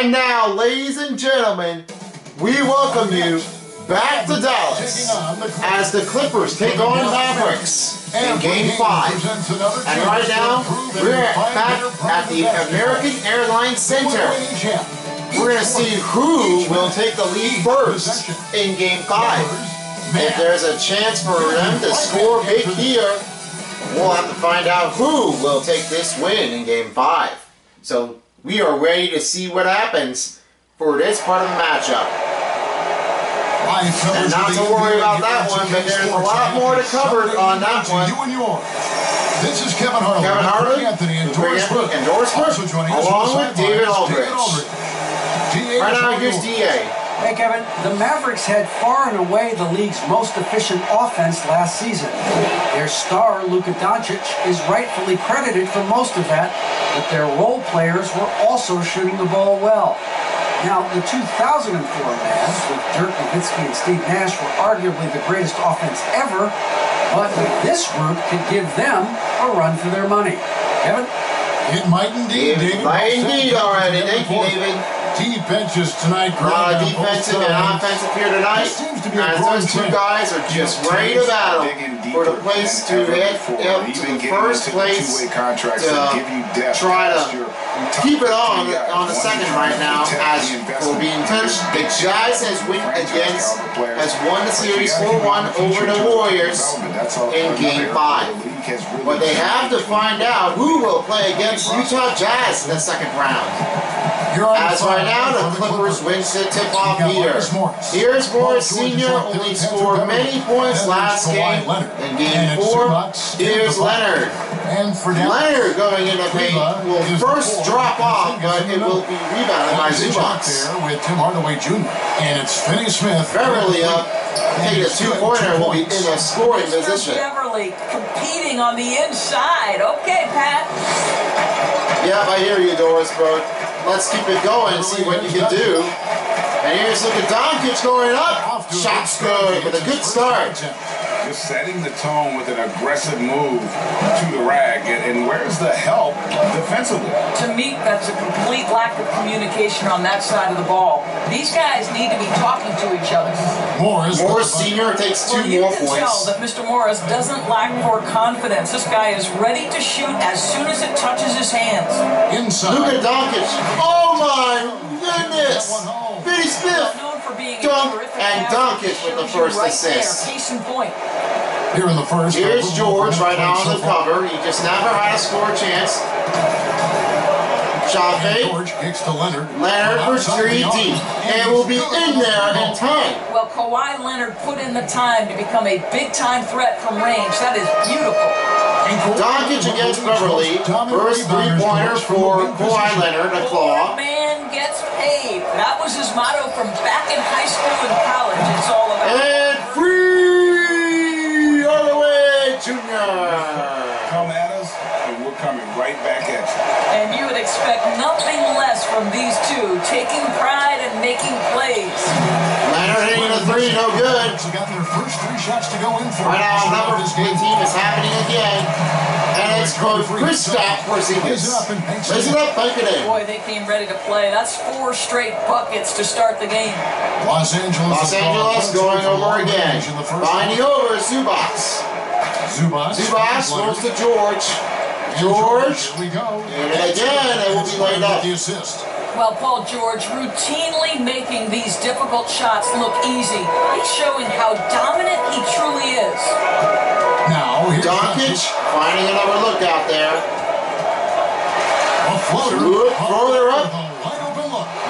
And now, ladies and gentlemen, we welcome you back to Dallas as the Clippers take on Mavericks in Game 5. And right now, we're back at the American Airlines Center. We're going to see who will take the lead first in Game 5. If there's a chance for them to score big here, we'll have to find out who will take this win in Game 5. So we are ready to see what happens for this part of the matchup. And not to worry about that one, but there's a lot more to cover on that one. This is Kevin Harlan, Anthony Doris Burke, along with David Aldridge. Right now, here's DA. Hey, Kevin. The Mavericks had far and away the league's most efficient offense last season. Their star, Luka Doncic, is rightfully credited for most of that, but their role players were also shooting the ball well. Now, the 2004 Mavs, with Dirk Nowitzki and Steve Nash, were arguably the greatest offense ever, but this group could give them a run for their money. Kevin? It might indeed, David. It might indeed already. Thank you, David. Deep benches tonight. Defensive and offensive here tonight. And those two guys are just ready to battle for the place to head up to the first place to try to keep it on the second right now as will be intense. The Jazz has won the series 4-1 over the Warriors in Game 5. But they have to find out who will play against Utah Jazz in the second round. As right now, the Clippers win the tip-off here. Here's Morris Sr. only scored many points last game in Game 4. Here's Leonard. Leonard going in the paint will first drop off, but it will be rebounded by Zubac there with Tim Hardaway Jr. And it's Finney-Smith. Beverley up. Take a two-pointer will be in a scoring position. Beverley competing on the inside. Okay, Pat. Yeah, I hear you, Doris Burke. Let's keep it going and see what you can do. And here's Luka Doncic going up. Shots good with a good start. Just setting the tone with an aggressive move to the rag, and where's the help defensively? To me, that's a complete lack of communication on that side of the ball. These guys need to be talking to each other. Morris Sr. takes two more points. You can tell that Mr. Morris doesn't lack for confidence. This guy is ready to shoot as soon as it touches his hands. Inside. Luka Doncic. Oh my goodness! Finney-Smith. And Doncic with the first assist. Here's George right now on the cover. He just never had a score chance. Shot fake. George kicks to Leonard. Leonard for 3D. And will be in there in time. Well, Kawhi Leonard put in the time to become a big-time threat from range. That is beautiful. Doncic against Beverley, first three-pointer for Kawhi Leonard, a claw. Man gets paid. That was his motto from back in high school and college. It's all about. And free all the way, Junior. Come at us, and we're coming right back at you. And you would expect nothing less from these two, taking pride and making plays. Leonard hitting the three, no good. They got their first three shots to go in for. Right now, number 15 is happening again. And it's called Kristaps Porzingis. Listen up, bucket in. Boy, they came ready to play. That's four straight buckets to start the game. Los Angeles going over again. Finding over Zubac goes to George. Here we go. And again, it will be laid up. The assist. Well, Paul George routinely making these difficult shots look easy. He's showing how dominant he truly is. Now, Doncic finding another look out there. A floater up.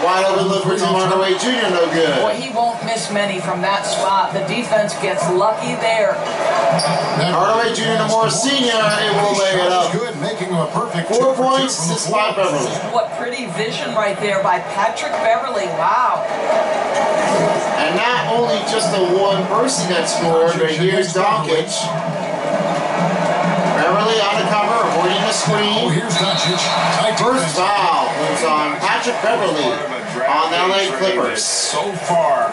Wide open look for Tim Hardaway Jr., no good. Boy, he won't miss many from that spot. The defense gets lucky there. Hardaway Jr. to Morris Sr., it will lay it up. Good, making a perfect 4 points to spot Beverley. What pretty vision right there by Patrick Beverley. Wow. And not only just the one person that scored, but here's Doncic. Beverley on the cover, avoiding the screen. Here's Doncic. First foul moves on Patrick Beverley on the LA Clippers. So far,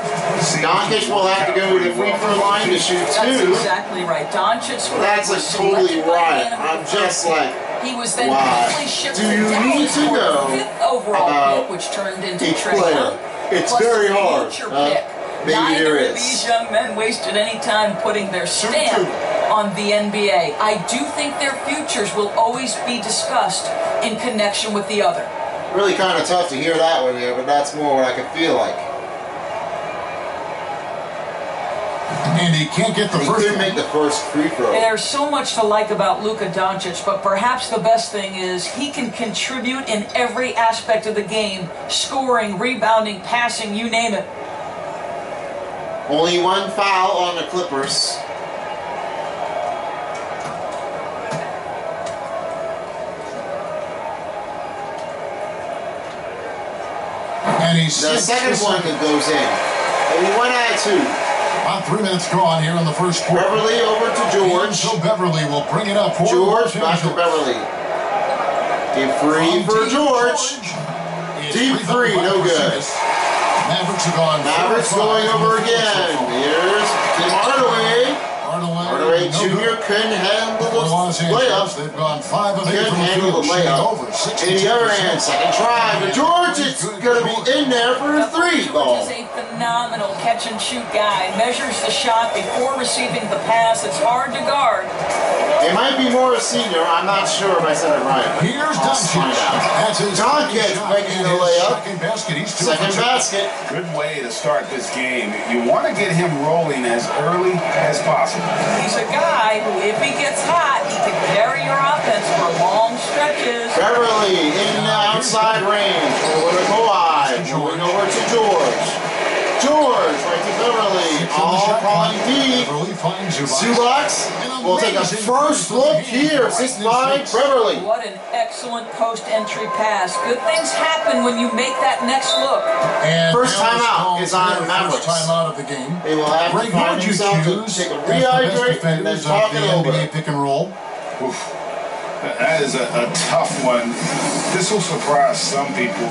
Doncic will have to go to the free throw line to shoot two. That's exactly right. Doncic. That's a totally right. I'm just like He was then quickly shipped to Dallas for the 5th overall pick, which turned into a player. It's very hard. Neither of these young men wasted any time putting their stamp on the NBA. I do think their futures will always be discussed in connection with the other. Really kind of tough to hear that one here, but that's more what I could feel like. And he can't get the first. He couldn't make the first free throw. And there's so much to like about Luka Doncic, but perhaps the best thing is he can contribute in every aspect of the game: scoring, rebounding, passing, you name it. Only one foul on the Clippers. And he's the second one that goes in. And he went at two. About 3 minutes drawn here in the first quarter. Beverley over to George. So Beverley will bring it up for George. Back to Beverley. Deep three for George. Deep three, no good. Mavericks are gone. Mavericks going over again. Here's Tim Hardaway. Hardaway Jr. couldn't handle the layup. They've gone 5 of 8 from the field. In the other hand, second try for George. It's going to be in there for a three ball. Phenomenal catch and shoot guy, measures the shot before receiving the pass. It's hard to guard. It might be Morris Sr. I'm not sure if I said it right. Here's Doncic. That's his making the layup. Second basket. He's second basket. Good way to start this game. You want to get him rolling as early as possible. He's a guy who, if he gets hot, he can carry your offense for long stretches. Beverley in the outside range. Over to Kawhi. Going over to George. George, right to Beverley, all calling D. Zubox will take a first look here, 6-9, Beverley. What an excellent post-entry pass. Good things happen when you make that next look. And first timeout is on Mavericks. First timeout of the game. They will have to find himself to take a rehydrate and then talk it over. NBA pick and roll. Oof. That is a tough one. This will surprise some people.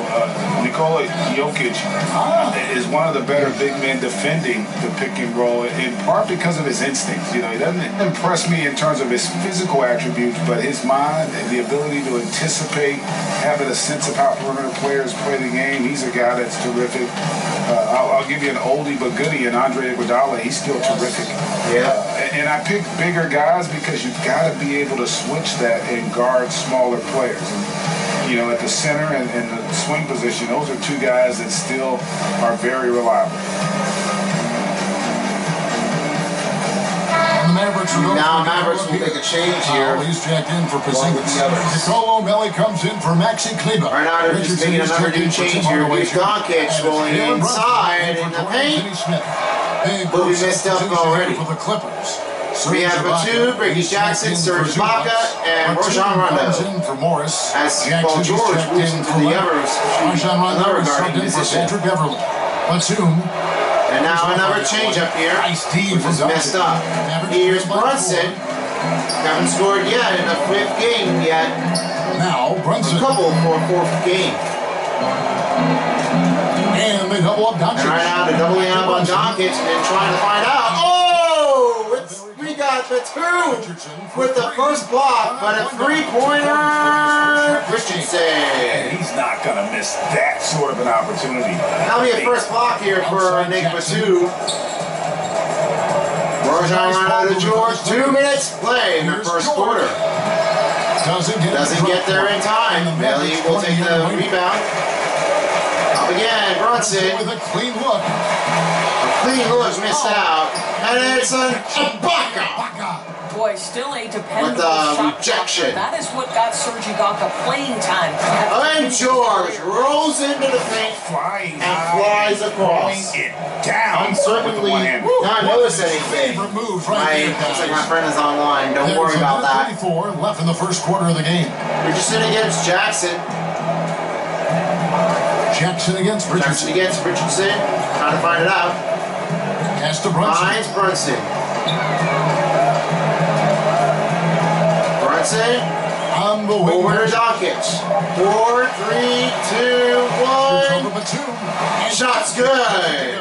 Nikola Jokic is one of the better big men defending the pick and roll, in part because of his instincts. You know, he doesn't impress me in terms of his physical attributes, but his mind and the ability to anticipate, having a sense of how perimeter players play the game. He's a guy that's terrific. I'll give you an oldie but goodie, and Andre Iguodala. He's still terrific. Yeah. And I pick bigger guys because you've got to be able to switch that and guard smaller players. And, you know, at the center and the swing position, those are two guys that still are very reliable. Now Mavericks will make a change here. He's checked in for Porzingis. Nicolò Melli comes in for Maxi Kleber. Right now they're just making another new change here with Doncic rolling inside in the paint. But we missed up already. For the Clippers. We have Batum, Reggie Jackson, Serge Ibaka, and Rajon Rondo. For Morris, as Paul George moves into the others. Rajon Rondo is subbed in for Patrick Beverley. Batum. And now another change up here. Which is messed up. Here's Brunson. Haven't scored yet in the 5th game yet. Now Brunson. A couple for 4th game. And they double up Doncic. And right now they're doubling up on Doncic and trying to find out. Batum with the first block, but a three-pointer, Christensen. He's not going to miss that sort of an opportunity. That'll be a first block here for Nic Batum. Rajon Rondo to George, 2 minutes play in the first quarter. Doesn't get there in time. Melli will take the rebound. Up again, Brunson with a clean look. Lewis missed out, and it's an Ibaka. Boy, still a dependable shot rejection. That is what got Serge Ibaka playing time. And George rolls into the paint and flies across. It down. Certainly not notice anything. Looks like my friend is online. Don't worry about that. 34 left in the first quarter of the game. Richardson against Jackson. Jackson against Richardson. Trying to find it out. That's to Brunson. Finds Brunson. Brunson. Rondo waiting for Doncic. 4, 3, 2, 1. Shot's good.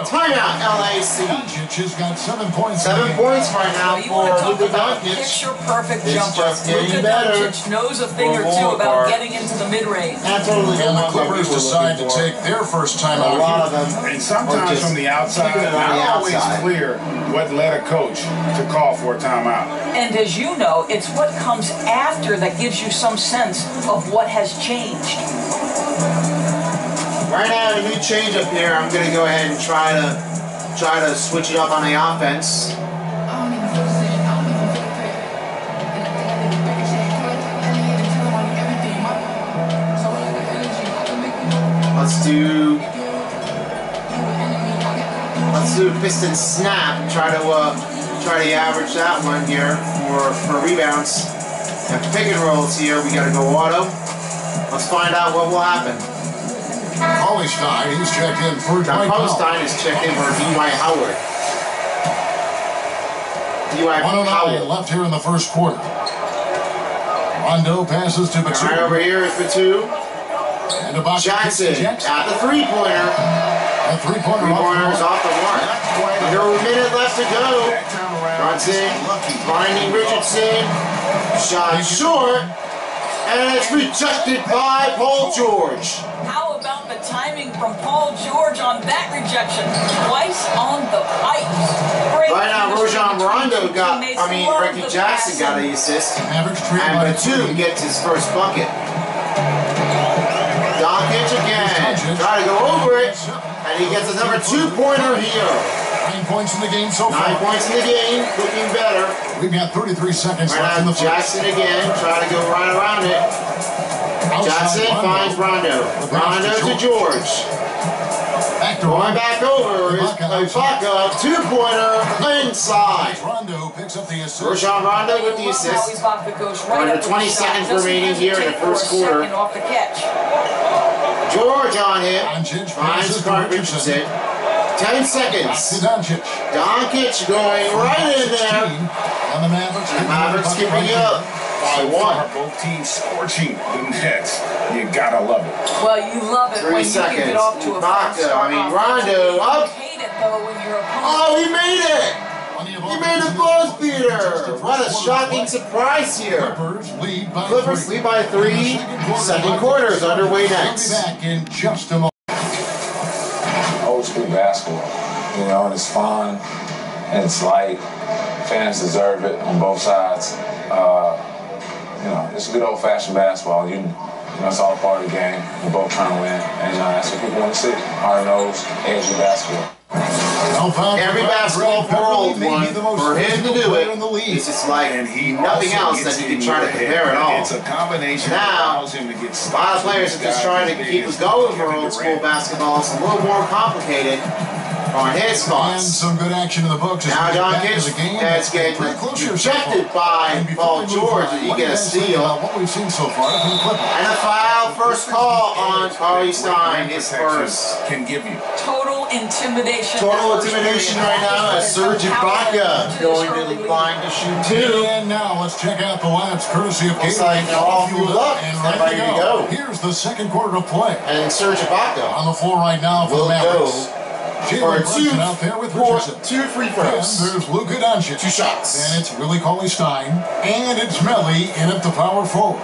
Timeout, LAC. Doncic has got 7 points. 7 points right now for Luka Doncic. Picture-perfect jumper. Luka Doncic knows a thing or two about getting into the mid-range. Absolutely. And the Clippers decide to take their first timeout. A lot of them. And sometimes from the outside, not always clear what led a coach to call for a timeout. And as you know, it's what comes after that gives you some sense of what has changed. Right now, a new changeup here. I'm going to go ahead and try to switch it up on the offense. Let's do a piston snap. Try to average that one here for rebounds. And pick and rolls here. We got to go auto. Let's find out what will happen. Hollstein, he's checked in for Dwight Powell. Hollstein is checked in for D.Y. Howard. D.Y. Howard left here in the first quarter. Rondo passes to Batum. Right over here is Batum. And Jackson at the three-pointer. A three-pointer off the mark. Under a minute left to go. Brunson finding Richardson. Shot short. And it's rejected by Paul George. How about the timing from Paul George on that rejection? Twice on the pipe. Right now, Rajon Rondo got, Reggie Jackson got an assist. And Batum gets his first bucket. Doncic again. Try to go over it. And he gets another two-pointer here. 9 points in the game so far. 9 points in the game, looking better. We've got 33 seconds left in the first. Jackson again, try to go right around it. Jackson finds Rondo. Rondo to George. Going back over is Ibaka, two-pointer inside. Rondo picks up the assist. Rajon Rondo with the assist. Under 20 seconds remaining here in the first quarter. George on him. Finds Clark Richardson. 10 seconds. Doncic going right in there. And the Mavericks keeping it up by one. Both teams scorching the Nets. You gotta love it. Well, you love it when you get off to a fast start. Rondo up. Oh, he made it. He made a buzz beater. What a shocking surprise here. Clippers lead by 3. Second quarter is underway next. Old school basketball, and it's fun and it's light. Fans deserve it on both sides. It's good old fashioned basketball. It's all part of the game. We're both trying to win, and that's what people want to see. Hard nose, edgy basketball. Every basketball world one for him to do it. It's just like nothing else that you can try to compare at all. It's a combination. Now, a lot of players are just trying to keep us going for old school basketball. It's a little more complicated on his thoughts. Some good action in the books. Now Doncic has getting rejected by Paul George, and you get a steal. What we've seen so far, and a foul. First call on Hollstein. His first. Can give you total intimidation. Total intimidation right now as Serge Ibaka going to the line to shoot 2. And now let's check out the lineups courtesy of Gator. They're all fueled up and ready to go. Here's the second quarter of play. And Serge Ibaka on the floor right now for the Mavericks. Jalen Brunson out there with Richardson. 2 free throws. There's Luka Doncic. 2 shots. And it's Willie Cauley-Stein. And it's Melli in at the power forward.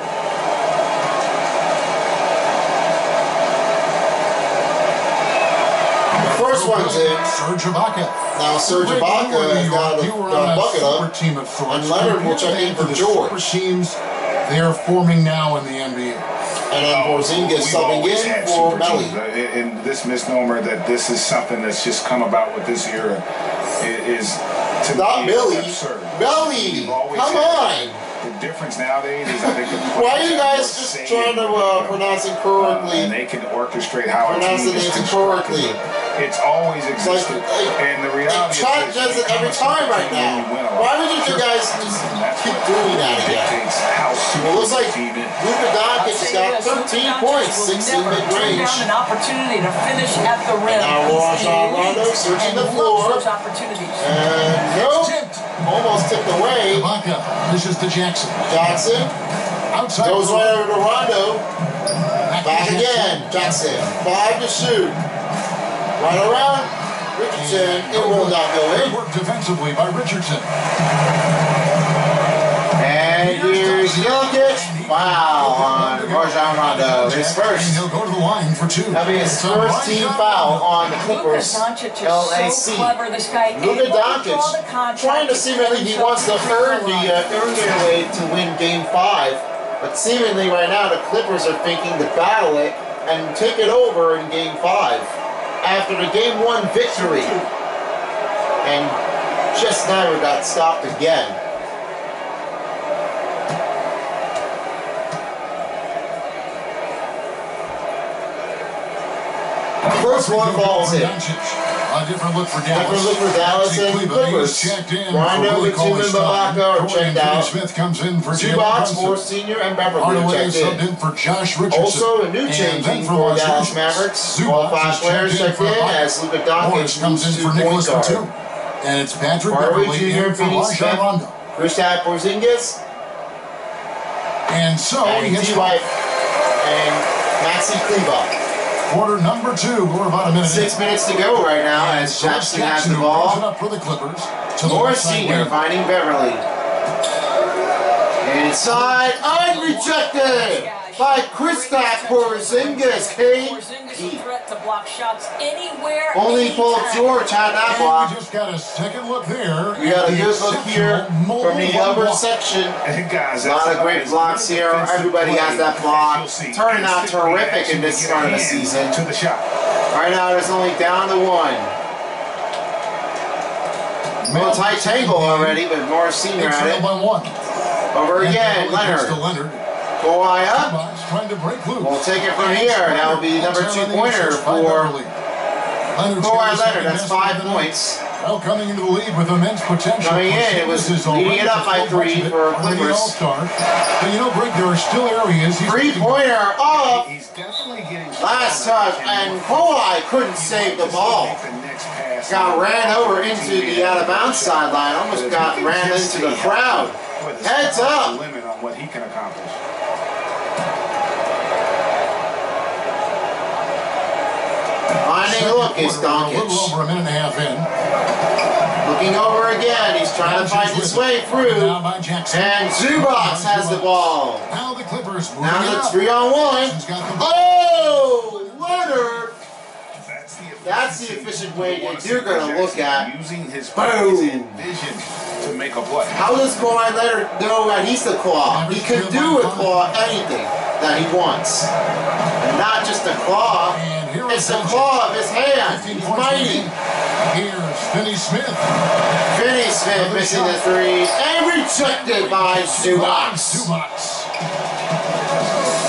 First one's in. Serge Ibaka. Now Serge Ibaka has got a bucket up. Team at and Leonard will check in for George. They are forming now in the NBA. And then Porzingis subbing in for Melli. And this misnomer that this is something that's just come about with this era is to not me absurd. Melli, come on! The difference nowadays is I think why are you guys just trying to pronounce it correctly? They can orchestrate how pronounce it correctly. It's always existed, and the reality is does it every time right now. Why would you guys just keep doing that again? It looks like Luka Doncic has got 13 points, 6 in mid-range. An opportunity to finish at the rim. Now Rajon Rondo searching the floor. And nope, almost tipped away. Ibaka dishes to Jackson. Johnson Outside goes right over to Rondo. Back again. Jackson. 5 to shoot. Right around. Richardson. It will not go in. Work defensively by Richardson. And here's Jokic. Wow. On Rajon Rondo. His first. He'll go to the line for two. That'll be his first team foul on the Clippers. LAC. Luka Doncic trying to see whether he wants to earn the earlier way to win Game 5. But seemingly right now the Clippers are thinking to battle it and take it over in Game 5 after the Game 1 victory. And just now we got stopped again. First one falls in. A different look for Dallas. Different look for Dallas and Clippers. Rondo, Batum, and Ibaka are checked out. Zubac, Morris Sr., and Beverley checked in. Also, a new change for Dallas Mavericks. All 5 players checked in as Luka Doncic comes in for Nicolò Melli. And it's Patrick Beverley Jr. for Rajon Rondo. Kristaps Porzingis. And so, Dwight and Maxi Kleber. Quarter number 2, we're about a minute 6 minutes to go right now as Jackson has the ball. Up for the Clippers. Morris Sr. finding Beverley. Inside, unrejected by Kristaps Porzingis. Only Paul George had that block. We just got a second look there. We got a good look here from the upper section. A lot of great blocks here. Everybody has that block. Turning out terrific in this start of the season. To the shot. Right now, it's only down to 1. Well, tight tangle already, but Morris Sr. had it. Over again, Leonard. Kawhi up. We'll take it from here. That will be number 2-pointer for Kawhi Leonard. That's 5 points. Well, coming into the lead with immense potential. Coming in, it was leading it up by 3 for Clippers. But you know, Brick, there are still areas. 3-pointer up. Last touch, and Kawhi couldn't save the ball. Got ran over into the out-of-bounds sideline. Almost got ran into the crowd. Heads up. Limit on what he can accomplish. Finding Lucas Doncic. A little over a minute and a half in. Looking over again. He's trying to find his way through. And Zubac has the ball. Now the Clippers. Now it's 3-on-1. Oh, Leonard. That's the efficient way that you're going to look at. Using his vision to make a play. How does Kawhi Leonard know that he's the claw? He can do with claw anything that he wants. And not just the claw, it's the claw of his hand. He's mighty. Here's Finney-Smith. Finney-Smith missing the three and rejected by Zubac.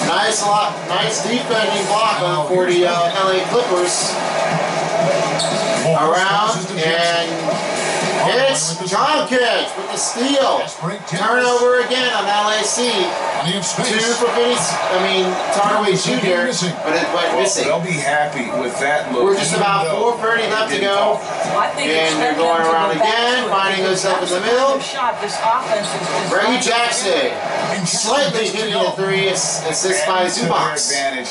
Nice defending block for the LA Clippers. Around and it's Jokic with the steal. Turnover again on LAC. Hardaway Jr., but it went missing. They'll be happy with that look. We're just about 4:30 left to go. And they're going around again, finding himself in the middle. Reggie Jackson slightly hitting the three, assist by Zubac. 3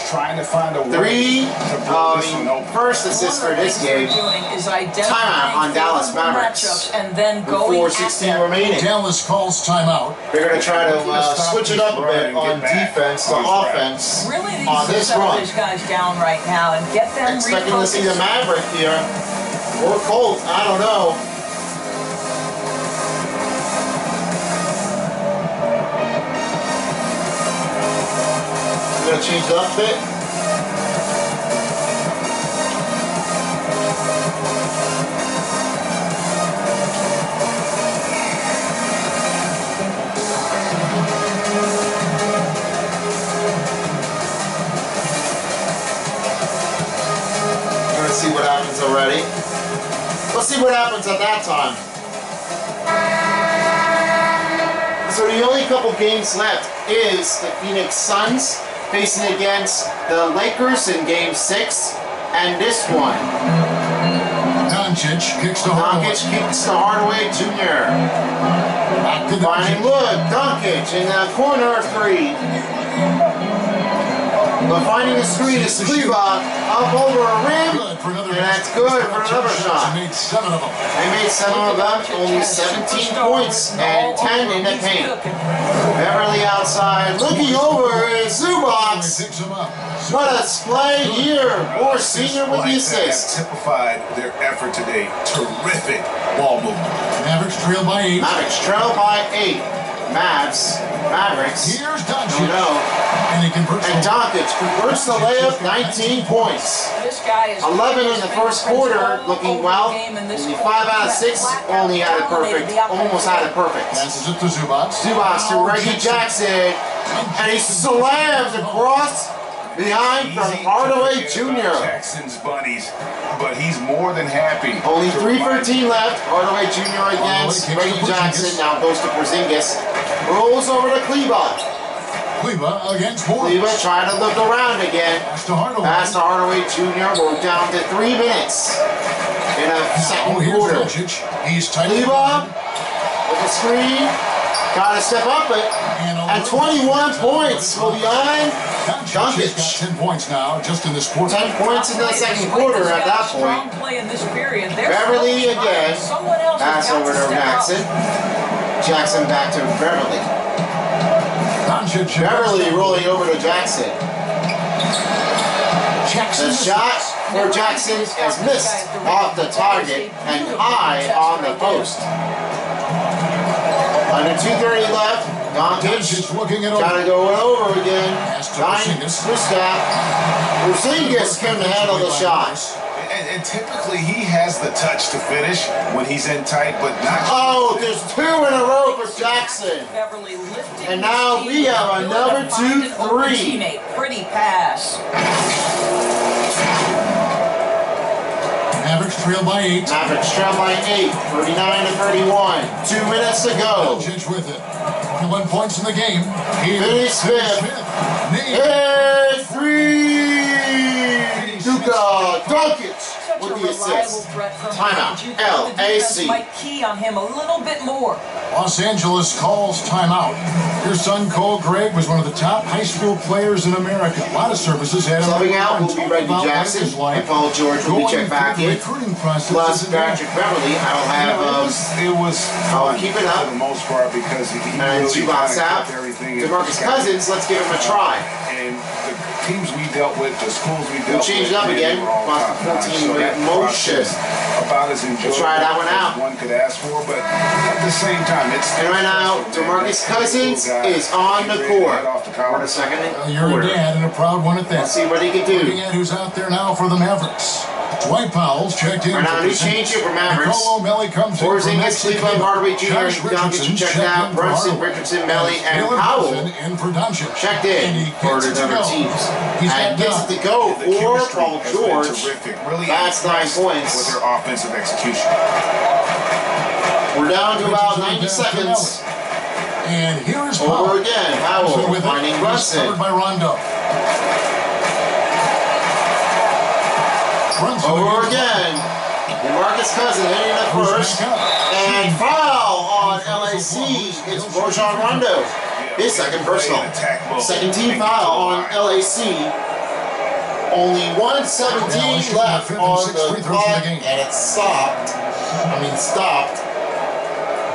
first assist for this game. Timeout on Dallas Mavericks. And then going 4:16 remaining. Dallas calls timeout. They're going to try to switch it up a bit on defense to offense on this run. These guys down right now and get them expecting to see the Maverick here or Colt. I don't know. They're going to change it up a bit. See what happens already. Let's see what happens at that time. So the only couple games left is the Phoenix Suns facing against the Lakers in Game 6 and this one. Doncic kicks to Hardaway. Doncic kicks to Hardaway Jr. Back to Doncic. Look, Doncic in the corner three. But finding the screen is Kleber up over a rim. And that's good for another shot. They made seven of them. Only 17 points and 10 in the paint. Beverley outside, looking over is Zubac. What a display here. Morris Sr. with the assist. Typified their effort today. Terrific ball movement. Mavericks trail by 8. Mavericks. Here's Doncic. And Doncic converts the layup, 19 points. 11 in the first quarter, looking well. Only 5 out of 6, only had a perfect. Almost had a perfect. Passes it to Zubac. Zubac to Reggie Jackson, and he slams across. Behind from Hardaway Jr. Jackson's buddies, but he's more than happy. Only 3:13 left. Hardaway Jr. against Reggie Jackson. Now goes to Porzingis. Rolls over to Kleber. Kleber against Morris. Kleber trying to look around again. Pass to Hardaway. Jr. We're down to 3 minutes in a second quarter. He's tight. Kleber with the screen. Got to step up it. At 21 points, we'll be on. Doncic got 10 points now, just in this quarter. 10 points in the second quarter at that point. Beverley again. Pass over to Jackson. Jackson back to Beverley. Beverley rolling over to Jackson. The shot for Jackson is missed off the target and high on the post. Under 2:30 left. Doncic looking it over. Got to go over again. Porzingis couldn't handle the shot. And typically he has the touch to finish when he's in tight, but not. Oh, there's 2 in a row for Jackson. And now we have another 2-3. Pretty pass. Mavericks trail by 8. 39 to 31. 2 minutes to go. Doncic with it. 21 points in the game. Finney-Smith. Three. Luka Doncic with the assist. Timeout. LAC. Might key on him a little bit more. Los Angeles calls timeout. Your son Cole Gregg was one of the top high school players in America. A lot of services had him. Coming out will be Reggie Jackson and Paul George. We'll check back in. Plus Patrick Beverley. I'll have I'll keep it up for the most part because he really out. DeMarcus Cousins. Let's give him a try. And the teams we dealt with, the schools we dealt with, changed up again. We'll try that one out. One could ask for, but at the same time, it's. And right now, DeMarcus Cousins is on the court. For a second. You're a dad and a proud one at that. Let's see what he can do. Looking at who's out there now for the Mavericks. Dwight Powell's checked in. Right now, new change here for Mavericks. Nicolò Melli comes in. Porzingis, Cleveland, Hardaway Jr., Doncic checked out. Brunson, Richardson, Melli, and Powell checked in for his other teams. And gets it to go for Paul George. That's 9 points. With their offensive execution. We're down to about 90 seconds. And here's Powell. Over again, Powell finding Brunson. Covered by Rondo. Over again, DeMarcus Cousins hitting the first, and foul on LAC. It's Rajon Rondo. His second personal, second team foul on LAC. Only 1:17 left on the clock, and it's stopped.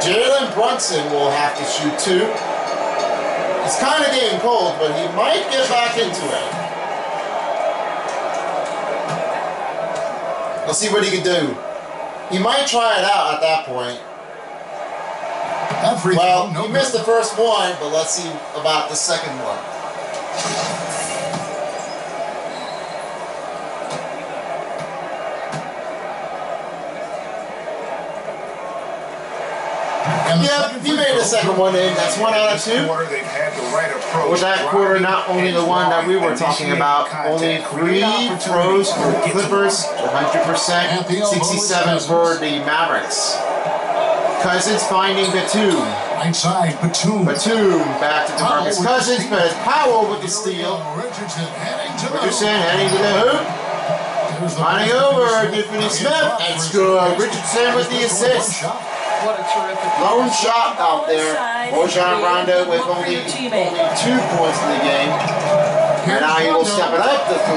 Jalen Brunson will have to shoot 2. It's kind of getting cold, but he might get back into it. Let's see what he can do. He might try it out at that point. Well, he missed the first one, but let's see about the second one. Yeah, he made the second one in. That's 1 out of 2. They've had the right approach. Was that quarter not only the one that we were talking about? Only 3 throws for Clippers, 100%, 67 for the Mavericks. Cousins finding Batum. Inside, Batum back to DeMarcus Cousins, but Powell with the steal. Richardson heading to the hoop. Running over to Finney-Smith and score. Richardson with the assist. What a terrific lone shot out there. Rajon Rondo with only 2 points in the game. And now he will step it up to 3.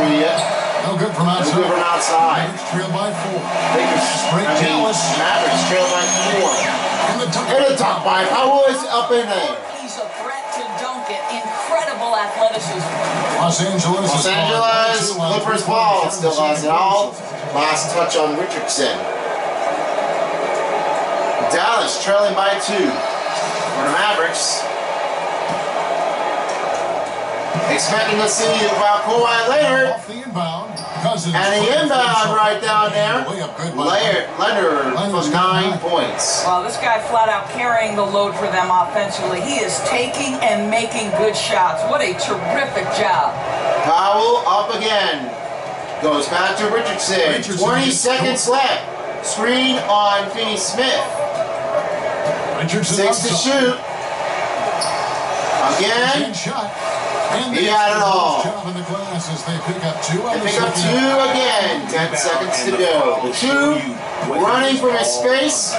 No good from outside. Good from outside. Trail by four. Mavericks trail by four. In the top five. I was up in there. He's a threat to dunk it. Incredible athleticism. Los Angeles Clippers ball. Still lost it all. Last touch on Richardson. Dallas trailing by 2. For the Mavericks. Expecting to see about Kawhi Leonard. And the inbound right down there. Leonard was 9 points. Well, this guy flat out carrying the load for them offensively. He is taking and making good shots. What a terrific job. Powell up again. Goes back to Richardson. 20 seconds left. Screen on Finney-Smith. 6 to shoot. Again. He had it all. They pick up two again. 10 seconds to go. Two running from his space.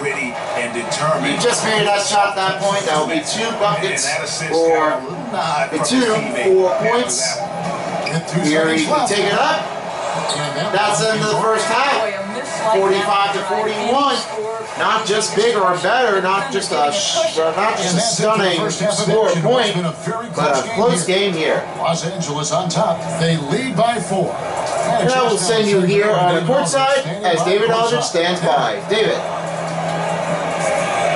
Gritty and determined. He just made that shot at that point. That will be 2 buckets for 4 points. Here he can take it up. That's in the first half. 45 to 41. Not just bigger or better, not just a stunning score point, but a close game here. Los Angeles on top. They lead by 4. And I will send you here on the courtside as David Aldridge stands by. David.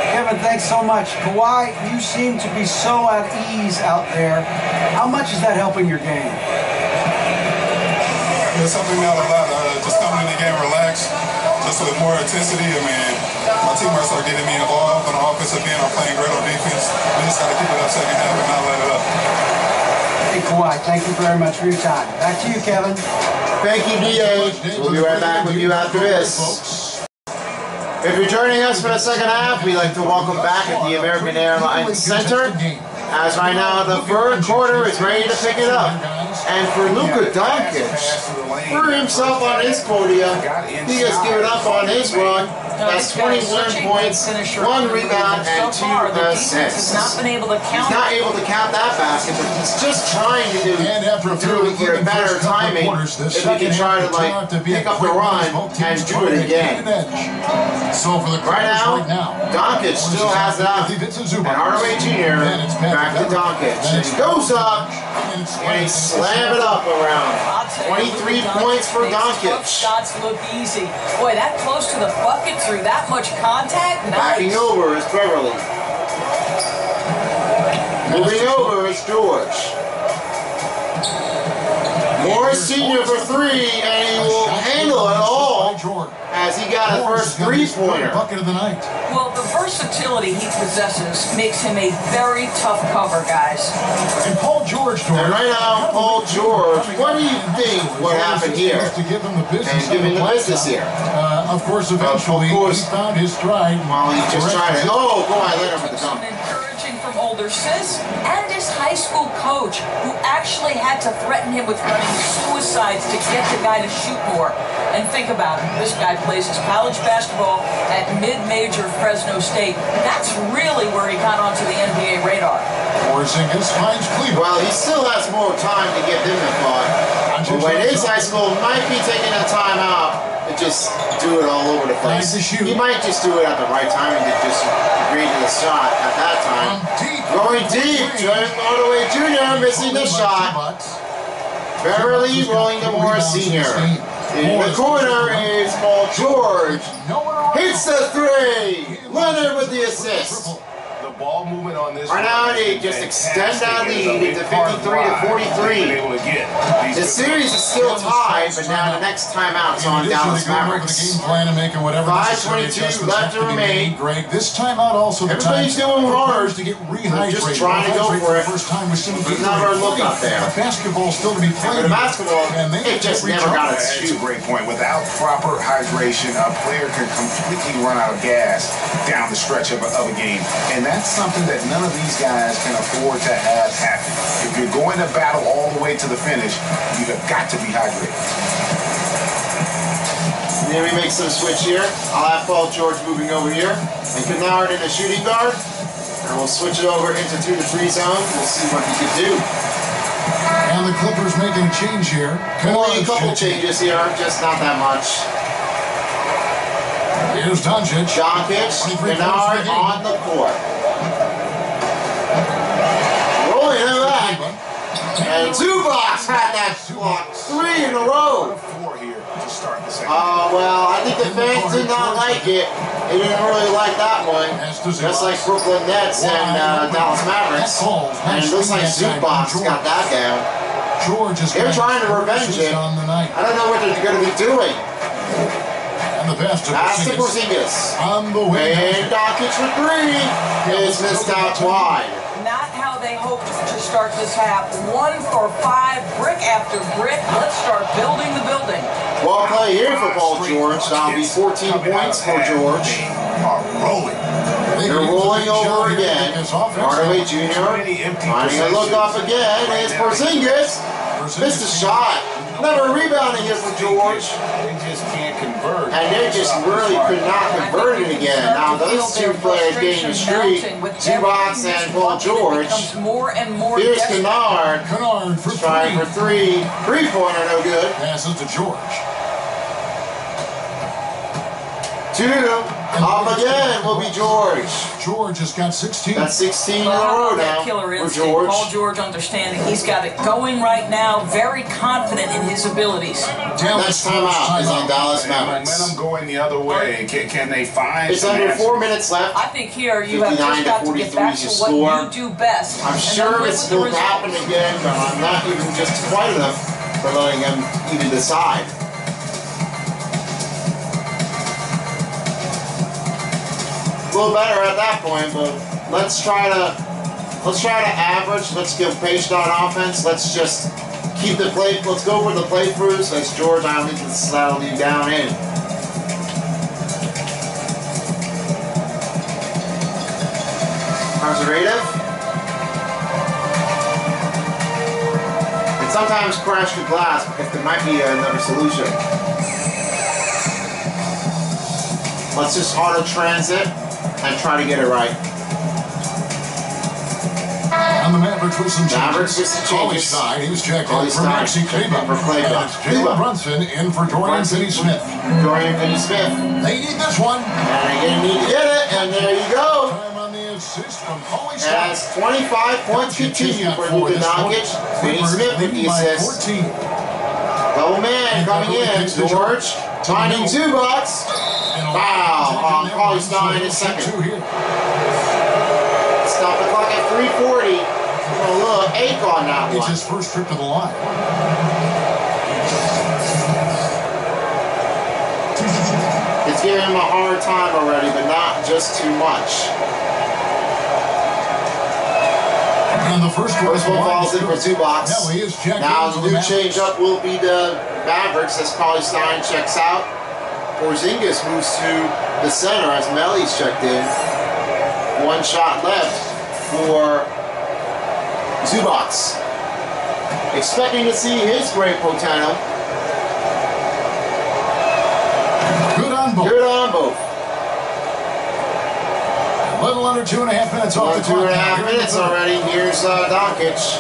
Kevin, thanks so much. Kawhi, you seem to be so at ease out there. How much is that helping your game? It's helping me out a lot. Just coming in the game relaxed, just with more intensity. I mean, my teammates are getting me involved on the offensive end. I'm playing great on defense. We just got to keep it up second half and not let it up. Hey, Kawhi, thank you very much for your time. Back to you, Kevin. Thank you, D.A. We'll be right back with you after this. If you're joining us for the second half, we'd like to welcome back at the American Airlines Center. As right now, the third quarter is ready to pick it up. And for Luka Doncic, for himself on his podium, he has given up on his run. That's 21 points, 1 rebound, and 2 assists. He's not able to count that basket, but he's just trying to do better timing if he can try to, pick up the run and do it again. Right now, Doncic still has it up. And Hardaway Jr. back to Doncic. And he goes up, and he slams it up around. 23 points for Doncic. Shots look easy. Boy, that close to the bucket through that much contact. Nice. Backing over is Beverley. Moving over is George. Morris Sr. for 3, and he will handle it all as he got a first 3-pointer. Well, the versatility he possesses makes him a very tough cover, guys. And Paul George, what do you think would happen here? Of course, eventually he found his stride. While he just tried it. Oh, go ahead, let him for the dunk. From older sis and his high school coach, who actually had to threaten him with running suicides to get the guy to shoot more. And think about it, this guy plays his college basketball at mid-major Fresno State. That's really where he got onto the NBA radar. Porzingis finds Cleveland. Well, he still has more time to get him the ball. But his high school might be taking a time out and just do it all over the place. He might just do it at the right time and just agree to the shot at that time. Going deep, Hardaway Jr. missing the shot. Beverly rolling to Morris Sr. In the corner is Paul George. Hits the 3. Leonard with the assist. Ball movement on this. Arnauti just extend that lead into 53 to 43. The series is still tied, but now the next timeout's on Dallas Mavericks. 5:22 left to remain. This timeout also everybody's doing hard to get rehydrated. Just trying to go for it. He's not very look up there. Basketball still to be played. The basketball, it just never got its shoot. That's a great point. Without proper hydration, a player can completely run out of gas down the stretch of a game, and that's something that none of these guys can afford to have happen. If you're going to battle all the way to the finish, you've got to be hydrated. And here we make some switch here. I'll have Paul George moving over here. And Kennard in a shooting guard. And we'll switch it over into 2-3 zone. We'll see what he can do. And the Clippers making a change here. Only a couple changes here, just not that much. Here's Doncic. Doncic, Kennard on the court. Rolling in that. And Zubac had that block 3 in a row. Oh, well, I think the fans did not like it. They didn't really like that one. Just like Brooklyn Nets and Dallas Mavericks. And it looks like Zubac got that down. They're trying to revenge it. I don't know what they're going to be doing. Pass to Porzingis. And Doncic for 3 is missed out wide. Not how they hoped to start this half. 1 for 5, brick after brick. Let's start building the building. Well play here for Paul George. That'll be 14 points for George. They're rolling over again. Hardaway Jr. finding a look off again. It's Porzingis. Missed a shot. Another rebounding here for George. And they just really could not convert it again. Now those two players getting the street, Zubac and Paul George. Here's Kennard trying for 3. 3-pointer, no good. Passes to George. 2. Up again will be George. George has got 16. That's 16 in a row now for George. Paul George understanding he's got it going right now. Very confident in his abilities. Next timeout is on Dallas Mavericks. Momentum going the other way. Can they find? It's under 4 minutes left. I think here you have just got to get back to what you do best. I'm sure it's going to happen again, but I'm not even just quite enough for letting him even decide. A little better at that point, but let's try to average. Let's give pace on offense. Let's just keep the play. Let's go for the play throughs. That's George. I don't think that'll be down in. Conservative. And sometimes crash the glass because there might be another solution. Let's just auto transit and try to get it right. On the Mavericks with some changes. He's checked in for Maxi Kleber. Jalen Brunson in for Dorian Finney-Smith. Dorian Finney-Smith. They need this one. And they need to get it, and there you go. Time on the assist from Paulie Stein. That's 25 points continue for Luka Doncic. Finney-Smith with the assist. Double man coming in. George finding Zubac. Wow, Paul Stein is second. Stop the clock at 3:40. A little ache on that one. It's his first trip to the line. It's giving him a hard time already, but not just too much. And the first one falls in for Zubac. Now the new changeup will be the Mavericks as Paul Stein checks out. Porzingis moves to the center as Melli's checked in. 1 shot left for Zubac. Expecting to see his great potential. Good on both. Good on both. A little under 2.5 minutes off the clock. 2.5 minutes already. Here's Doncic.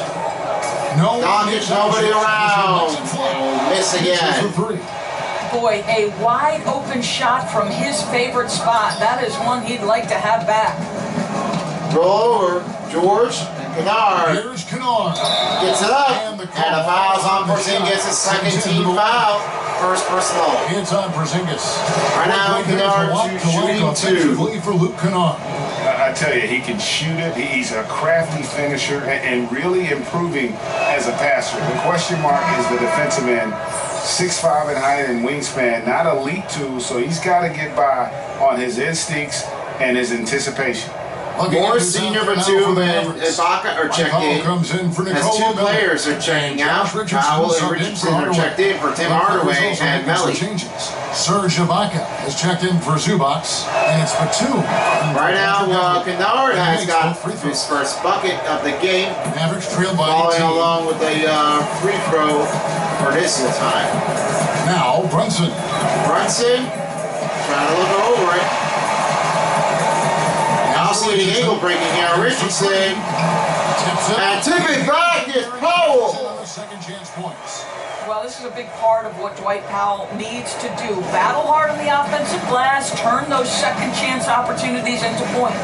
Doncic, nobody around. Miss again. Boy, a wide open shot from his favorite spot. That is one he'd like to have back. Roll over, George, and Kennard. Here's Kennard. Gets it up, and a foul's on Porzingis. His second team foul. First personal. Hands on Porzingis. Right now, Kennard shooting 2. For Luke Kennard. I tell you, he can shoot it. He's a crafty finisher and really improving as a passer. The question mark is the defensive end. 6'5" in height and wingspan, not elite too, so he's got to get by on his instincts and his anticipation. Morris Sr. for 2 and Ibaka are checked in. As 2 players are checking out, Powell and Richardson are checked in for Tim Hardaway and Melli. Serge Ibaka has checked in for Zubac, and it's for 2. Right now, Kennard has got his first bucket of the game, following along with a free throw for this time. Now Brunson. Brunson trying to look over it. Now see the ankle breaking here. Richardson. And took it back. It's Powell. Second chance points. Well, this is a big part of what Dwight Powell needs to do. Battle hard on the offensive glass, turn those second chance opportunities into points.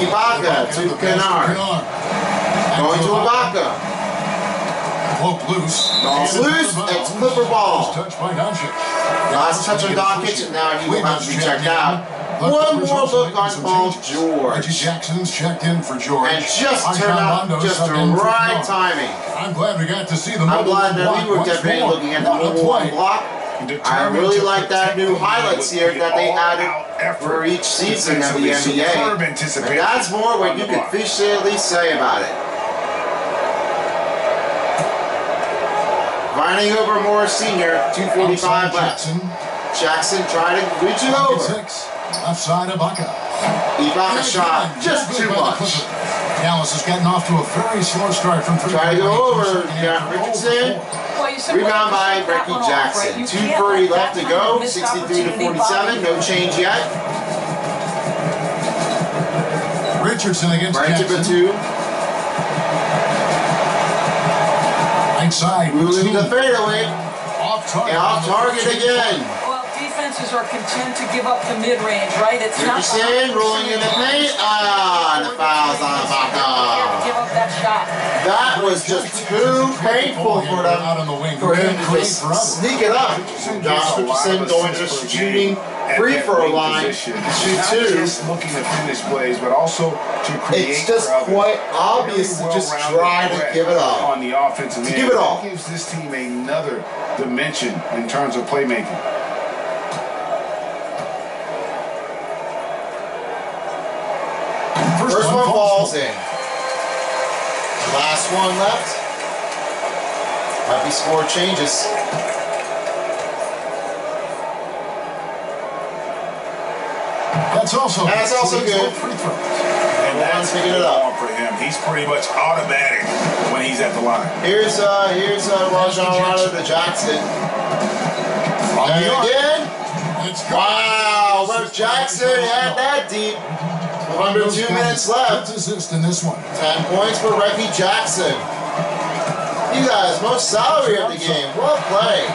Ibaka to Kennard. Going to Ibaka. Look loose. Loose. It's Clipper ball. Last touch on Doncic, and now he will have to be checked out. One more look on Paul George. Reggie Jackson's checked in for George. And just turned out just the right timing. I'm glad we got to see the mobile block. I'm glad that we were definitely looking at the mobile block. I really like that new highlights here that they added for each season of the NBA. And that's more what you can officially say about it. Vining over Morris Sr., 2:45 left. Jackson trying to reach it over. Offside Ibaka. Ibaka shot just too much. Dallas has gotten off to a very slow start from three. Try to go over. Yeah, Richardson. Rebound by Reggie Jackson. 2:30 left to go. 63-47. No change yet. Richardson against Jackson. Inside. Moving the fadeaway. And off target again. Are content to give up the mid-range, right? It's Richardson not rolling in the paint. The foul's on Ibaka. Give up that shot. That was just too painful for them. For him to just sneak it up. Richardson going to shooting free throw line. Shoot two. Looking to finish plays, but also to create. It's just quite obvious to just try to give it all on the offensive end. To give it all. That gives this team another dimension in terms of playmaking. First one falls in. Last one left. Might be score changes. That's also good. And that's picking it up for him. He's pretty much automatic when he's at the line. Here's Rajon Rondo to Jackson. And again. Wow, but Jackson had that deep. Under 2 minutes left. Assist in this one. 10 points for Reggie Jackson. He has most salary of the game. Well played.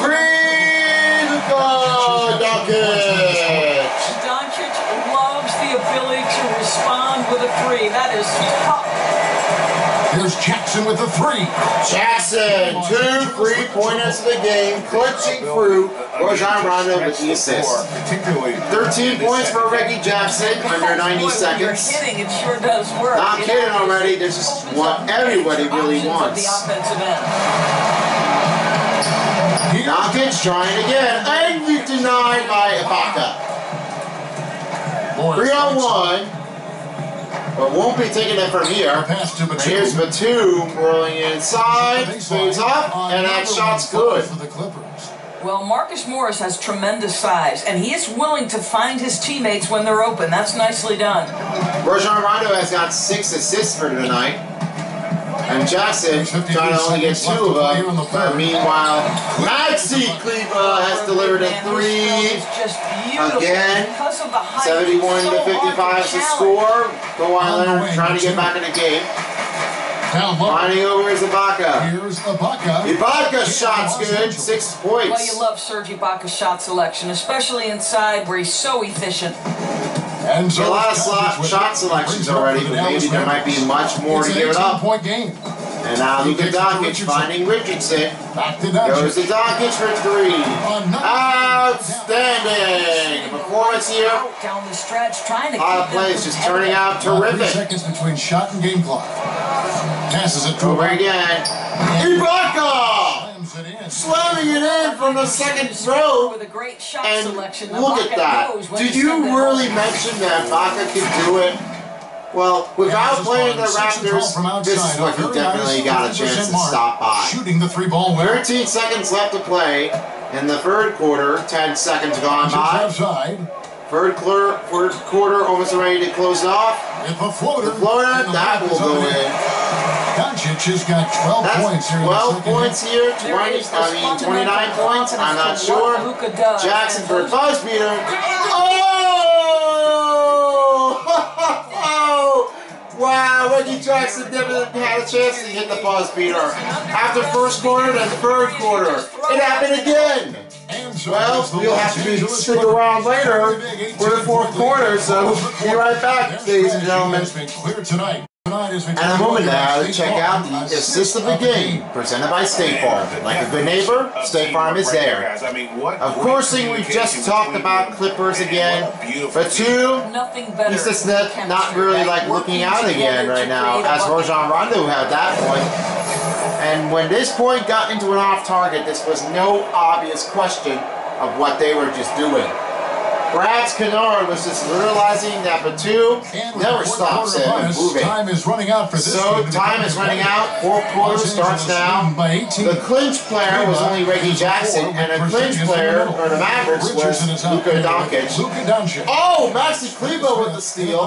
Three, Luka Doncic. Doncic loves the ability to respond with a three. That is tough. Here's Jackson with the three. Jackson, 2 3-pointers of the game, clutching through. Rajon Rondo with the assist. 13 points for Reggie Jackson under 90 seconds. You're kidding, it sure does work. Not kidding already. This is what everybody really wants. Doncic trying again, and you denied by Ibaka. 3-on-1. But won't be taking it from here. And here's Batum rolling inside, moves up, and that shot's good. Well, Marcus Morris has tremendous size, and he is willing to find his teammates when they're open. That's nicely done. Rajon Rondo has got 6 assists for tonight. And Jackson trying to only get 2 of them. Meanwhile, Maxi Kleber has delivered a 3 again. 71-55 is the score. Kawhi Leonard trying to get back in the game. Finding over is Ibaka. Here's Ibaka. Ibaka's shot's good. 6 points. Well, you love Serge Ibaka's shot selection, especially inside where he's so efficient. And so a lot of shot selections already, but maybe there might be much more to give it up. And now Luka Doncic finding Richardson. Goes to Doncic for 3. Outstanding performance here. Hot plays just turning out terrific. 3 seconds between shot and game clock. Passes it over again. Ibaka. Slamming it in from the second row, with a great shot selection. Look at that. Did you really mention that Ibaka could do it? Well, without playing the Raptors, this is what you definitely got a chance to stop by. 13 seconds left to play in the third quarter. 10 seconds gone by. Third quarter almost ready to close it off. The floater, that will go in. Doncic has got 12 points here. 12 points here. 29 points. I'm not sure. Jackson for a five-speeder. Oh! Wow, Reggie Jackson never had a chance to hit the five-speeder. After first quarter, then third quarter. It happened again. Well, you'll have to stick around later for the fourth quarter, so we'll be right back, ladies and gentlemen. At a moment now, to check out the assist of the game, presented by State Farm. Like a good neighbor, State Farm is there. Of course, we've just talked about Clippers again, but two, he's just not really like looking out again right now, as Rajon Rondo had that point. And when this point got into an off-target, this was no obvious question of what they were just doing. Brax Kennard was just realizing that Batum never stops him moving. Time is running out for this time is running out. Fourth quarter starts now. The clinch player was only Reggie Jackson, and a clinch player for the Mavericks was Luka Doncic. Oh, Maxi Kleber with the steal.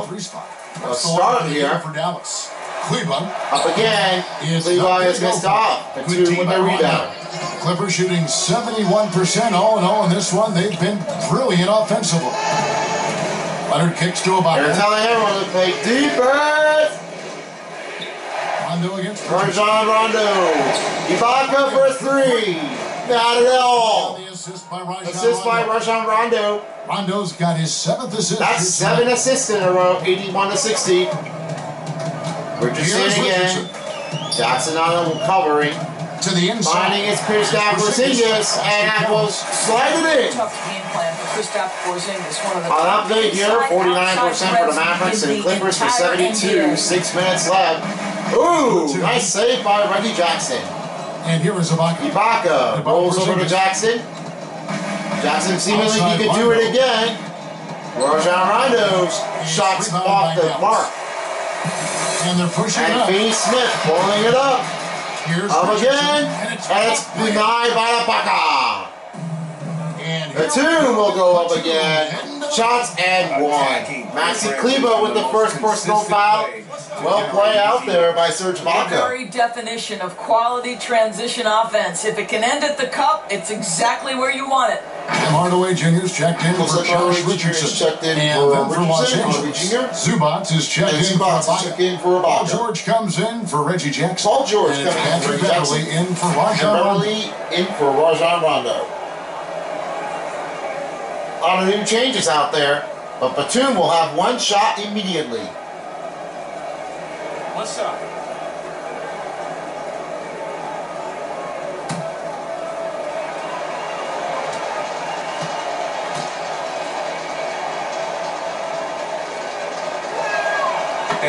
A start here for Dallas. Up again, Levi is missed off. The two with their rebound. Clippers shooting 71% all in all in this one. They've been brilliant offensively. Leonard kicks to Ibaka. They're telling everyone to play defense. Rondo against Rajon Rondo. Ibaka for three. Not at all. Assist by Rajon Rondo. Rondo's got his 7th assist. That's 7 assists in a row. 81-60. Richardson again. Jackson on the recovery. To the inside. Finding his Kristaps Porzingis, and that will slide it in. An update here, 49% for the Mavericks and Clippers for 72. 6 minutes left. Ooh, nice save by Reggie Jackson. And here is Ibaka. Ibaka rolls over to Jackson. Jackson seemingly he could do it again. Rajon Rondo's shots off the mark. And they're pushing it up. And Finney-Smith pulling it up. Up again, and it's denied by Ibaka. The two will go up again. Shots and one. Maxi Kleber with the first personal foul. Well played out there by Serge Ibaka. The very definition of quality transition offense. If it can end at the cup, it's exactly where you want it. Tim Hardaway Jr. is checked in for Josh Richardson. And then for Los Angeles, Zubac is checked in for Ibaka. Paul George comes in for Reggie Jackson. Paul George comes in for Patrick Beverley in for Rajon Rondo. A lot of new changes out there, but Batum will have one shot immediately. What's up?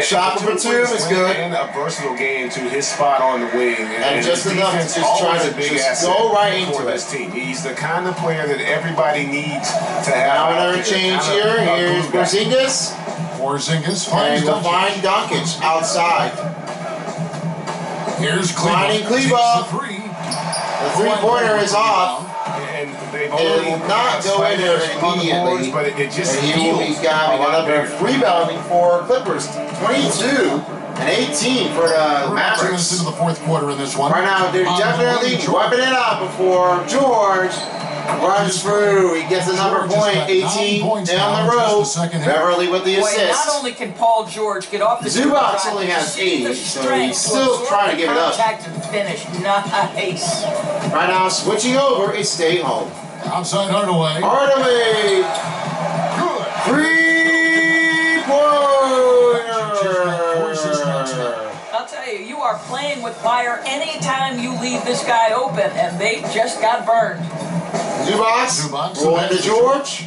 Shot for Batum is good. And a versatile game to his spot on the wing. And just enough to just try to just go right into this team. He's the kind of player that everybody needs to have. Now another change here. Here's Porzingis. Porzingis finds Doncic outside. Here's Kleber. The three-pointer is off. It will not go in there immediately, but it just and he will be grabbing another rebounding for Clippers. 22 and 18 for the Mavericks. Into the fourth quarter in this one. Right now, they're definitely dropping it out before George runs through. He gets another point, 18 down the road. Beverly with the assist. Not only can Paul George get off the Zubac only has 8, so he's still trying to give it up. Nice. Right now, switching over is Stay Home. Outside Hardaway. Hardaway! Good! 3-pointer! I'll tell you, you are playing with fire anytime you leave this guy open, and they just got burned. Zubac, rolling to George.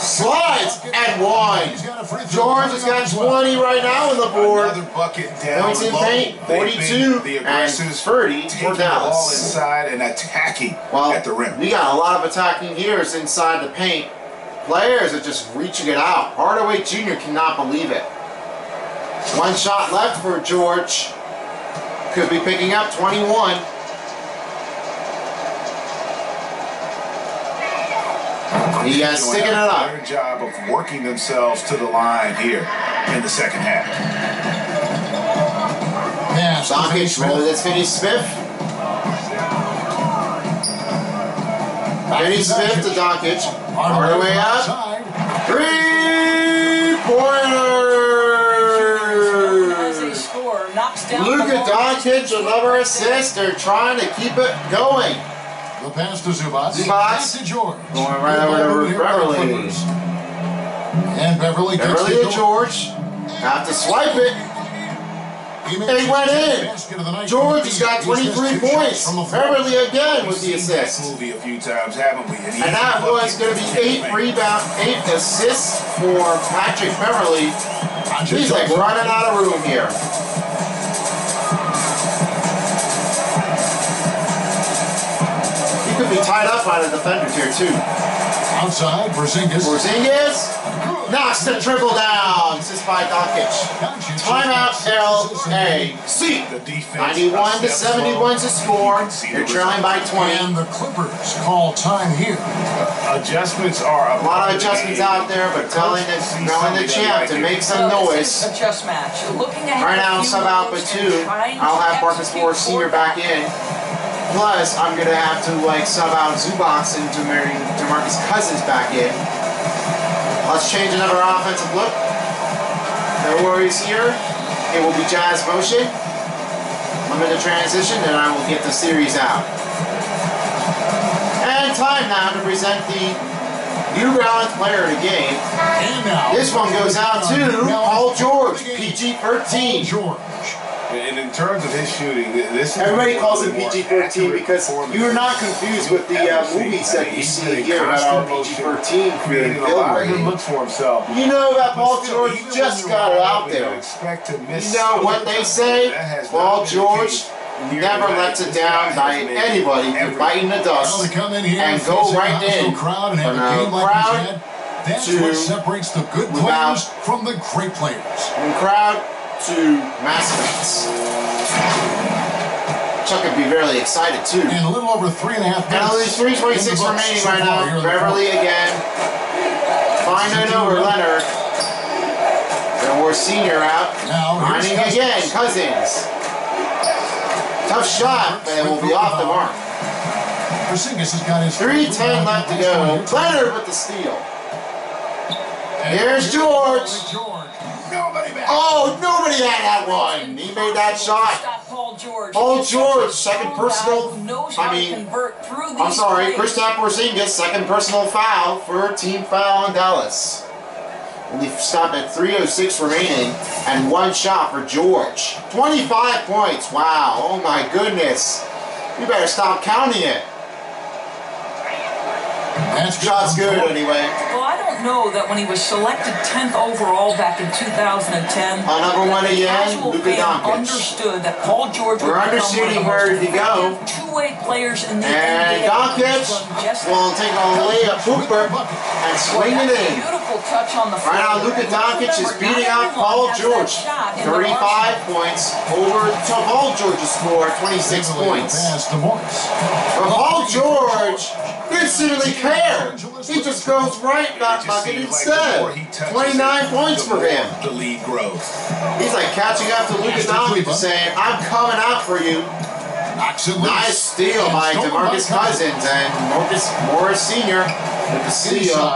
Slides and one. George has got 20 right now on the board. Points in paint, 42 and 30 for Dallas. All inside and attacking at the rim. We got a lot of attacking gears inside the paint. Players are just reaching it out. Hardaway Jr. cannot believe it. One shot left for George. Could be picking up 21. He has sticking it up. Better job of working themselves to the line here in the second half. pass. Doncic rolls it to Finney-Smith. Finney-Smith to Doncic. Hardaway out. Three-pointer! Luka Doncic, another assist. They're trying to keep it going. The pass to Zubac. Zubac. To George. Going right over to Beverley. And Beverley gets the to George. Have to swipe it. They went in. George has got 23 points. Beverley again with the assist. And that was going to be 8 rebounds, 8 assists for Patrick Beverley. He's like running out of room here. He could be tied up by the defenders here too. Outside, Porzingis knocks the triple down. This is by Doncic. Timeout LAC. 91-71 to score. They're trailing by 20. And the Clippers call time here. Adjustments are a lot of adjustments out there, but telling the champ to make some noise. A chess match. Right now, I'm sub out by 2. I'll have Marcus Morris Sr. back in. Plus, I'm going to have to sub out Zubac and DeMarcus Cousins back in. Let's change another offensive look. No worries here. It will be Jazz motion. Limited transition, and I will get the series out. And time now to present the New Balance player of the game. This one goes out to Paul George, PG-13. And in terms of his shooting, this everybody calls it PG-13 because you're not confused with the movies that you see here about PG-13 creating a lot of looks for himself. You know that Paul George just got it out there. You know what they say? Paul George never lets it down by anybody biting the dust and go right in. From the crowd to separates the good players from the great players. From crowd to masterpiece. Chuck would be really excited too. And a little over 3.5 minutes. And only 3:26 remaining right now. Beverley again. Finding over Leonard. And we're senior out. Finding again. Cousins. Tough shot, but it will be off the mark. Porzingis has got his 3:10 left to go. Leonard with the steal. Here's George. Oh, nobody had that one. He made that shot. Paul George, second personal. Kristaps Porzingis, second personal foul for a team foul on Dallas. Only stopped at 3:06 remaining, and one shot for George. 25 points. Wow. Oh my goodness. You better stop counting it. Shot's good anyway. Well, I don't know that when he was selected 10th overall back in 2010, number one again, Luka Doncic understood that Paul George would become one of the most two-way players in the NBA. And Doncic will take a layup hooper and swing it in. Beautiful touch on the floor. Right now, Luka Doncic is beating out Paul George. 35 points over to Paul George's score, 26 points. But Paul George instantly cares. He just goes right back bucket instead. 29 points for him. The lead growth. He's like catching up to Luka Doncic, saying, "I'm coming out for you." Nice steal by DeMarcus Cousins and Marcus Morris Sr. with the steal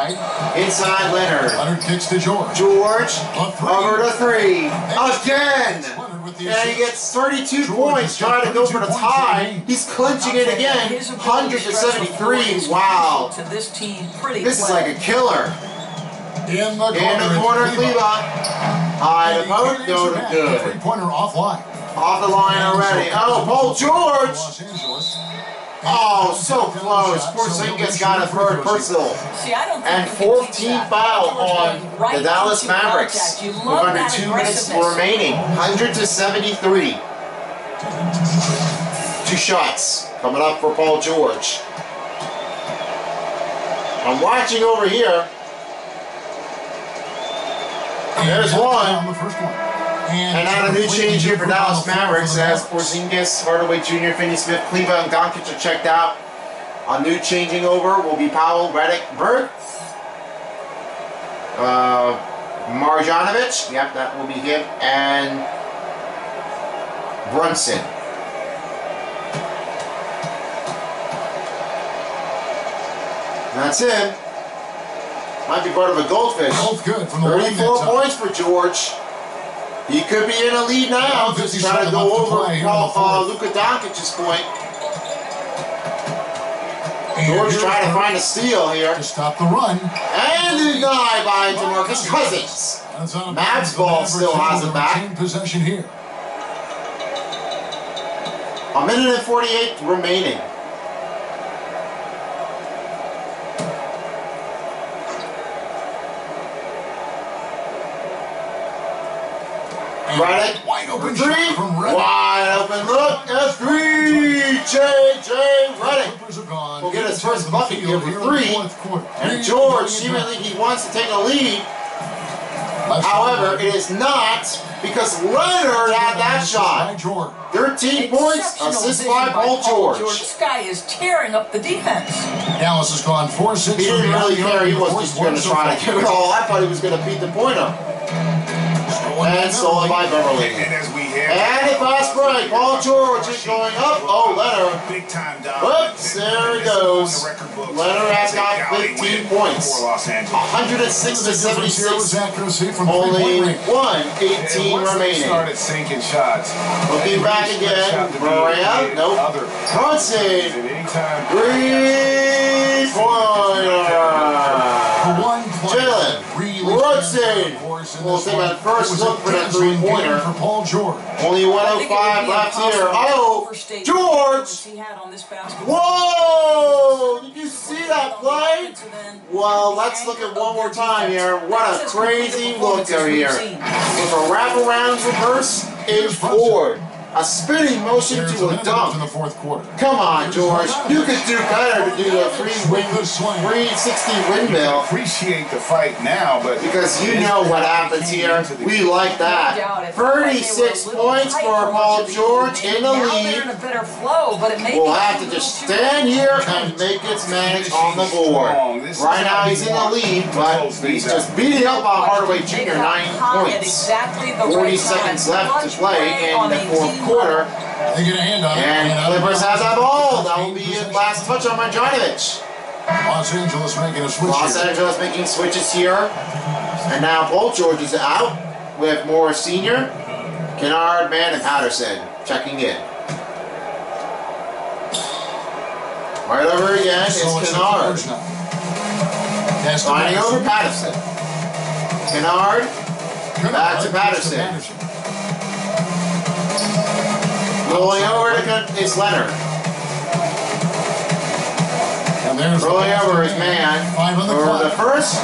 inside Leonard. Leonard kicks to George. George over to 3 again. And he gets 32 points trying to go for the tie. He's clinching it again. 173. Wow. This is like a killer. In the corner, Kleber. High to Moat. No, good. Off the line already. Oh, Paul George. Oh, so close. Porzingis got a third personal. And 14 foul on the Dallas Mavericks. With under 2 minutes remaining. 100-73. 2 shots coming up for Paul George. I'm watching over here. There's one. And not a new change here for Dallas Mavericks as Porzingis, Hardaway Jr., Finney-Smith, Kleber, and Doncic are checked out. A new changing over will be Powell, Redick, Burke, Marjanovic. Yep, that will be him. And Brunson. That's it. Might be part of a goldfish. Both good from the 34 points for George. He could be in a lead now. Just trying to go over and qualify Luka Doncic's point. George trying to find a steal here. To stop the run. And denied by DeMarcus Cousins. Mavs ball still has it back. Possession here. A minute and 48 remaining. Redick, wide open three, wide open look, a three, J.J. Redick will get his first bucket here for three, and George seemingly he wants to take a lead, however, it is not, because Leonard had that shot, 13 points, assist by Paul George. This guy is tearing up the defense. Dallas has gone 4-6. He didn't really care, he wasn't just going to try to give it all, I thought he was going to beat the point up. And stolen by Beverley. And a fast break. Paul George is going up. Oh, Leonard. Whoops, there he goes. Leonard has got 15 points. 106 to 76. Only 1:18 remaining. Looking back again. Moran. Nope. Brunson. Three-pointer. Jalen. Brunson will take that first look for that three-pointer. Only 1:05 left here. Oh, George! Whoa! Did you see that play? Well, let's look at one more time here. What a crazy look there here. With a wraparound reverse and forward. A spinning motion to a dunk. Come on, George. You could do better to do the 360 windmill. Appreciate the fight now, but because you know what happens here. We like that. 36 points for Paul George in the lead. We'll have to just stand here and make its manage on the board. Right now he's in the lead, but he's just beating up on Hardaway Jr. 9 points. 40 seconds left to play in the fourth quarter, and Clippers has that ball. That will be his last touch on Marjanovic. Los Angeles making switches here, and now Paul George is out with Morris Sr., Kennard, Mann, and Patterson checking in. Right over again is Kennard, finding over Patterson. Kennard, back to Patterson. Rolling over to is Leonard. And there's rolling over his man. Over the first.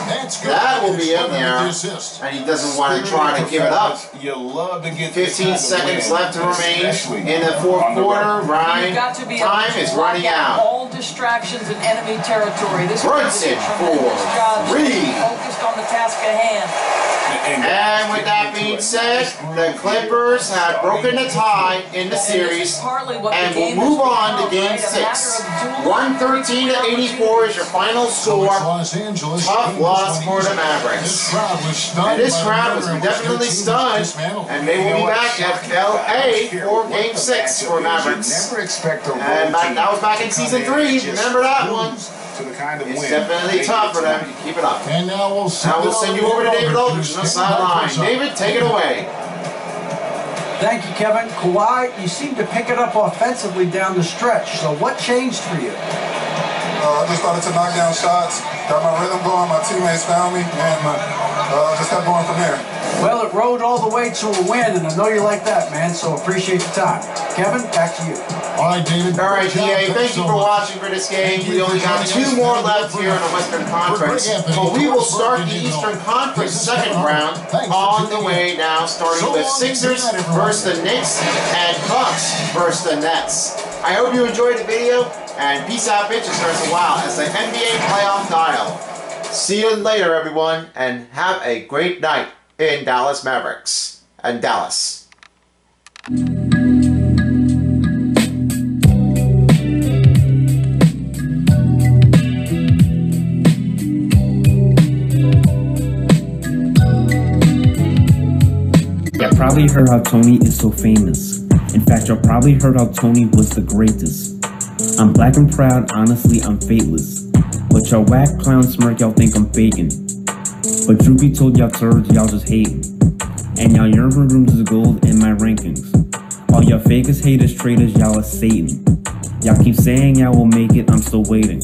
That will be in there. And he doesn't want to try to give it up. 15 seconds left to remain in the fourth quarter. Ryan time is running out. All distractions in enemy territory. This Brunson for three. Focused on the task at hand. And with that being said, the Clippers have broken the tie in the series and will move on to Game 6. 113-84 is your final score. Tough loss for the Mavericks. And this crowd was definitely stunned, and they will be back at LA for Game 6 for Mavericks. And that was back in Season 3. Remember that one. It's definitely tough for them. Keep it up. And now we'll send you over to David Aldridge on the sideline. David, take it away. Thank you, Kevin. Kawhi, you seem to pick it up offensively down the stretch. So what changed for you? I just started to knock down shots. Got my rhythm going. My teammates found me, and just kept going from there. Well, it rode all the way to a win, and I know you like that, man, so appreciate the time. Kevin, back to you. All right, David. All right, DA, thank you for watching for this game. We only got two more left here in the Western Conference, but we will start the Eastern Conference second round on the way now, starting with Sixers versus the Knicks and Bucks versus the Nets. I hope you enjoyed the video, and peace out, bitches, for a while as the NBA playoff dial. See you later, everyone, and have a great night in Dallas Mavericks and Dallas. Yeah, probably heard how Tony is so famous. In fact, y'all probably heard how Tony was the greatest. I'm black and proud, honestly, I'm fateless. But y'all whack clown smirk, y'all think I'm faking. But truth be told, y'all turds, y'all just hating. And y'all yearn for rooms as gold in my rankings. All y'all fakers, haters, traitors, y'all are Satan. Y'all keep saying y'all will make it, I'm still waiting.